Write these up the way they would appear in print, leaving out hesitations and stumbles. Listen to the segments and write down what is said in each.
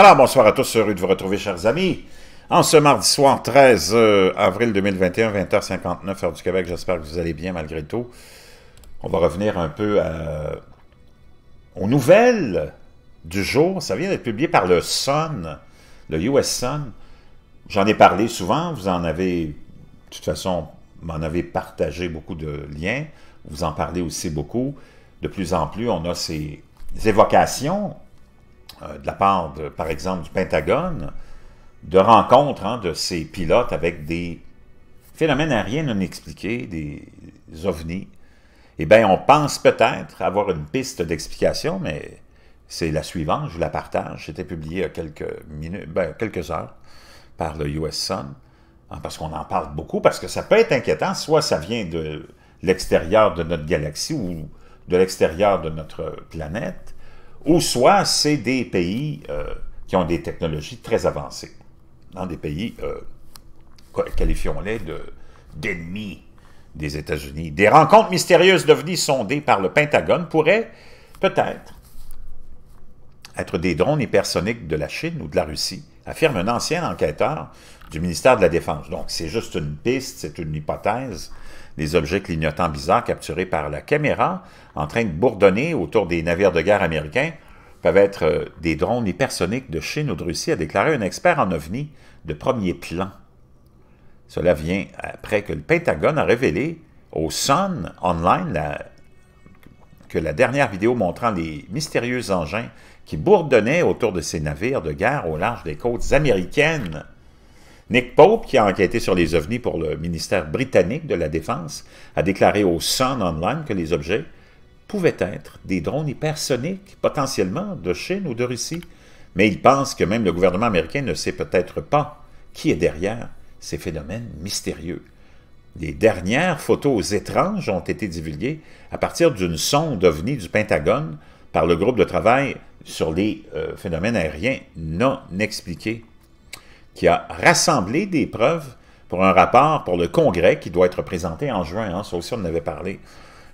Alors, bonsoir à tous, heureux de vous retrouver, chers amis. En ce mardi soir, 13 avril 2021, 20h59, heure du Québec, j'espère que vous allez bien malgré tout. On va revenir un peu aux nouvelles du jour. Ça vient d'être publié par le Sun, le US Sun. J'en ai parlé souvent, vous en avez, de toute façon, m'en avez partagé beaucoup de liens. Vous en parlez aussi beaucoup. De plus en plus, on a ces évocations de la part, par exemple, du Pentagone, de rencontres de ces pilotes avec des phénomènes aériens non expliqués, des ovnis. Eh bien, on pense peut-être avoir une piste d'explication, mais c'est la suivante, je vous la partage. C'était publié il y a quelques minutes, quelques heures par le US Sun, parce qu'on en parle beaucoup, parce que ça peut être inquiétant, soit ça vient de l'extérieur de notre galaxie ou de l'extérieur de notre planète, ou soit c'est des pays qui ont des technologies très avancées, dans des pays, qualifions-les d'ennemis des États-Unis. Des rencontres mystérieuses d'OVNI sondées par le Pentagone pourraient peut-être être des drones hypersoniques de la Chine ou de la Russie, affirme un ancien enquêteur du ministère de la Défense. Donc c'est juste une piste, c'est une hypothèse. Des objets clignotants bizarres capturés par la caméra en train de bourdonner autour des navires de guerre américains peuvent être des drones hypersoniques de Chine ou de Russie, a déclaré un expert en OVNI de premier plan. Cela vient après que le Pentagone a révélé au Sun Online que la dernière vidéo montrant les mystérieux engins qui bourdonnaient autour de ces navires de guerre au large des côtes américaines. Nick Pope, qui a enquêté sur les ovnis pour le ministère britannique de la Défense, a déclaré au Sun Online que les objets pouvaient être des drones hypersoniques, potentiellement de Chine ou de Russie. Mais il pense que même le gouvernement américain ne sait peut-être pas qui est derrière ces phénomènes mystérieux. Les dernières photos étranges ont été divulguées à partir d'une sonde ovni du Pentagone par le groupe de travail sur les phénomènes aériens non expliqués, qui a rassemblé des preuves pour un rapport pour le Congrès qui doit être présenté en juin. Ça aussi, on en avait parlé.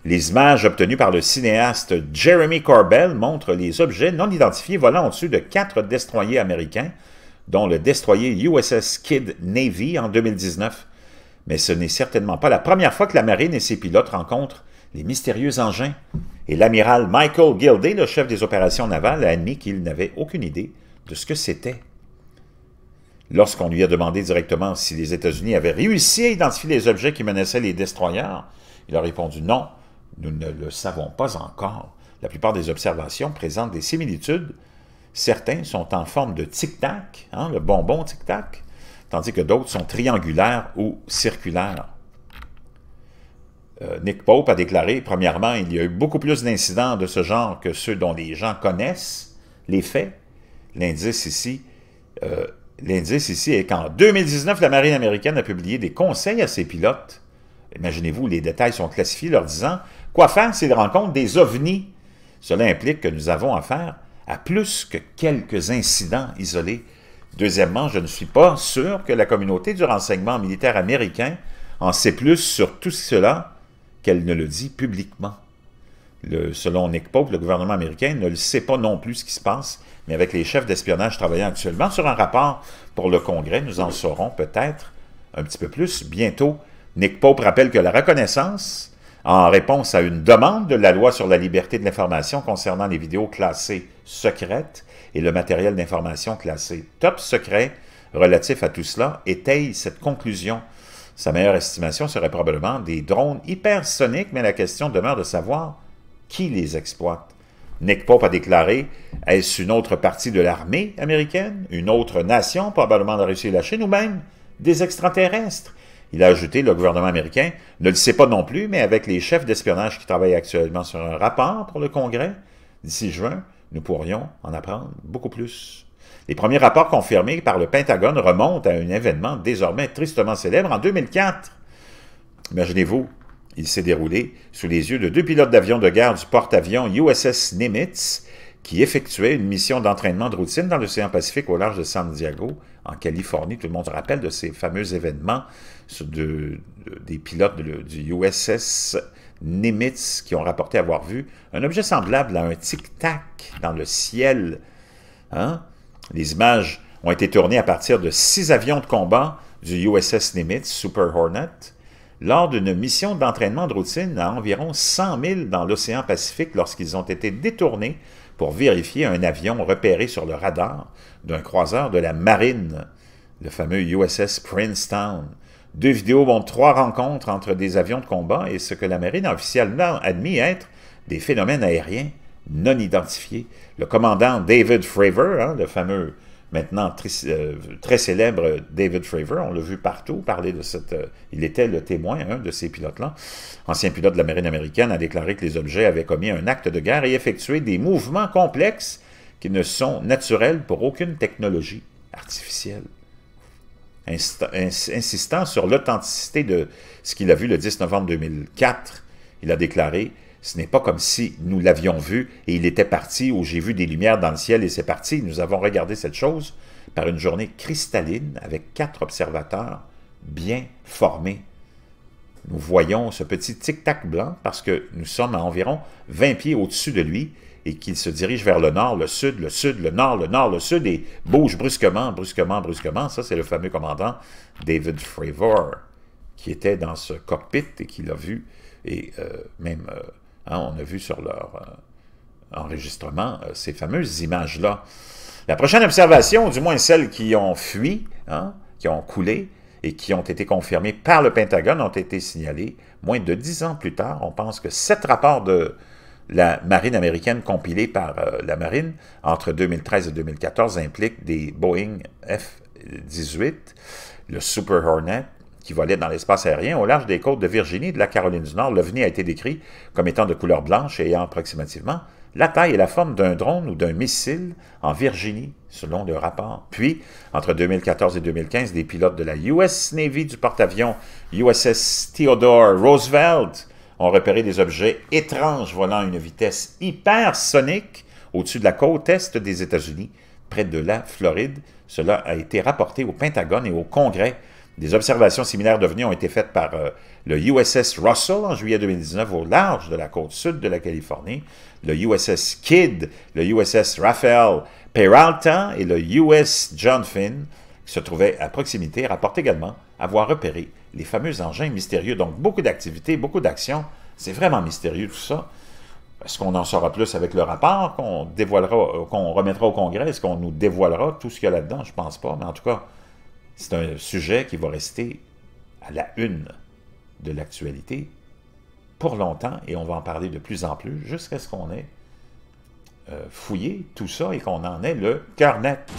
Les images obtenues par le cinéaste Jeremy Corbell montrent les objets non identifiés volant au-dessus de 4 destroyers américains, dont le destroyer USS Kidd Navy en 2019. Mais ce n'est certainement pas la première fois que la marine et ses pilotes rencontrent les mystérieux engins. Et l'amiral Michael Gilday, le chef des opérations navales, a admis qu'il n'avait aucune idée de ce que c'était. Lorsqu'on lui a demandé directement si les États-Unis avaient réussi à identifier les objets qui menaçaient les destroyers, il a répondu « Non, nous ne le savons pas encore. La plupart des observations présentent des similitudes. Certains sont en forme de tic-tac, le bonbon tic-tac, tandis que d'autres sont triangulaires ou circulaires. » Nick Pope a déclaré, premièrement, « Il y a eu beaucoup plus d'incidents de ce genre que ceux dont les gens connaissent les faits. L'indice ici est qu'en 2019, la marine américaine a publié des conseils à ses pilotes. Imaginez-vous, les détails sont classifiés leur disant « Quoi faire s'ils rencontrent des ovnis ?» Cela implique que nous avons affaire à plus que quelques incidents isolés. Deuxièmement, je ne suis pas sûr que la communauté du renseignement militaire américain en sait plus sur tout cela qu'elle ne le dit publiquement. » Selon Nick Pope, le gouvernement américain ne le sait pas non plus ce qui se passe, mais avec les chefs d'espionnage travaillant actuellement sur un rapport pour le Congrès, nous en saurons peut-être un petit peu plus bientôt. Nick Pope rappelle que la reconnaissance, en réponse à une demande de la loi sur la liberté de l'information concernant les vidéos classées secrètes et le matériel d'information classé top secret relatif à tout cela, étaye cette conclusion. Sa meilleure estimation serait probablement des drones hypersoniques, mais la question demeure de savoir qui les exploite. Nick Pope a déclaré « Est-ce une autre partie de l'armée américaine, une autre nation, probablement la Russie et la Chine, ou même des extraterrestres ?» Il a ajouté « Le gouvernement américain ne le sait pas non plus, mais avec les chefs d'espionnage qui travaillent actuellement sur un rapport pour le Congrès, d'ici juin, nous pourrions en apprendre beaucoup plus. » Les premiers rapports confirmés par le Pentagone remontent à un événement désormais tristement célèbre en 2004. Imaginez-vous, il s'est déroulé sous les yeux de 2 pilotes d'avions de guerre du porte-avions USS Nimitz qui effectuaient une mission d'entraînement de routine dans l'océan Pacifique au large de San Diego, en Californie. Tout le monde se rappelle de ces fameux événements des pilotes du USS Nimitz qui ont rapporté avoir vu un objet semblable à un tic-tac dans le ciel. Les images ont été tournées à partir de 6 avions de combat du USS Nimitz Super Hornet lors d'une mission d'entraînement de routine à environ 100 000 dans l'océan Pacifique lorsqu'ils ont été détournés pour vérifier un avion repéré sur le radar d'un croiseur de la marine, le fameux USS Princetown. Deux vidéos montrent 3 rencontres entre des avions de combat et ce que la marine a officiellement admis être des phénomènes aériens non identifiés. Le commandant David Fravor, le fameux maintenant très célèbre David Fravor, on l'a vu partout parler de cette... il était le témoin de ces pilotes-là. Ancien pilote de la marine américaine a déclaré que les objets avaient commis un acte de guerre et effectué des mouvements complexes qui ne sont naturels pour aucune technologie artificielle. Insistant sur l'authenticité de ce qu'il a vu le 10 novembre 2004, il a déclaré « Ce n'est pas comme si nous l'avions vu et il était parti où j'ai vu des lumières dans le ciel et c'est parti. Nous avons regardé cette chose par une journée cristalline avec 4 observateurs bien formés. Nous voyons ce petit tic-tac blanc parce que nous sommes à environ 20 pieds au-dessus de lui et qu'il se dirige vers le nord, le sud, le sud, le nord, le sud, et bouge brusquement, brusquement, brusquement. » Ça, c'est le fameux commandant David Fravor, qui était dans ce cockpit et qui l'a vu, et même, on a vu sur leur enregistrement ces fameuses images-là. La prochaine observation, du moins celles qui ont fui, qui ont coulé, et qui ont été confirmées par le Pentagone, ont été signalées moins de 10 ans plus tard. On pense que 7 rapports de la marine américaine compilée par la marine entre 2013 et 2014 implique des Boeing F-18, le Super Hornet, qui volait dans l'espace aérien au large des côtes de Virginie et de la Caroline du Nord. L'OVNI a été décrit comme étant de couleur blanche et ayant approximativement la taille et la forme d'un drone ou d'un missile en Virginie, selon le rapport. Puis, entre 2014 et 2015, des pilotes de la US Navy du porte-avions USS Theodore Roosevelt ont repéré des objets étranges volant à une vitesse hypersonique au-dessus de la côte est des États-Unis, près de la Floride. Cela a été rapporté au Pentagone et au Congrès. Des observations similaires d'OVNI ont été faites par le USS Russell en juillet 2019 au large de la côte sud de la Californie, le USS Kidd, le USS Raphael Peralta et le USS John Finn, qui se trouvaient à proximité, rapportent également avoir repéré les fameux engins mystérieux. Donc, beaucoup d'activités, beaucoup d'actions. C'est vraiment mystérieux, tout ça. Est-ce qu'on en saura plus avec le rapport qu'on dévoilera, qu'on remettra au Congrès? Est-ce qu'on nous dévoilera tout ce qu'il y a là-dedans? Je ne pense pas, mais en tout cas, c'est un sujet qui va rester à la une de l'actualité pour longtemps, et on va en parler de plus en plus jusqu'à ce qu'on ait fouillé tout ça et qu'on en ait le cœur net.